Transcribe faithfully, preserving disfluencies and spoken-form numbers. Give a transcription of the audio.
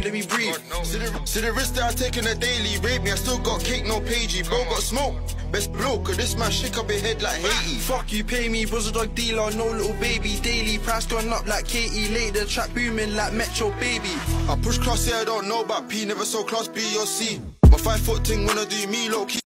breathe, let me breathe. See the risk that I take in a daily. Rape me, I still got cake, no pagey. Bro got smoke, best blow, cause this man shake up his head like Haiti. Fuck you, pay me, was a dog dealer, no little baby. Daily, price gone up like Katie. Later, trap booming like Metro, baby. I push class A, I don't know about P. Never saw class B or C. My five foot thing wanna do me low key.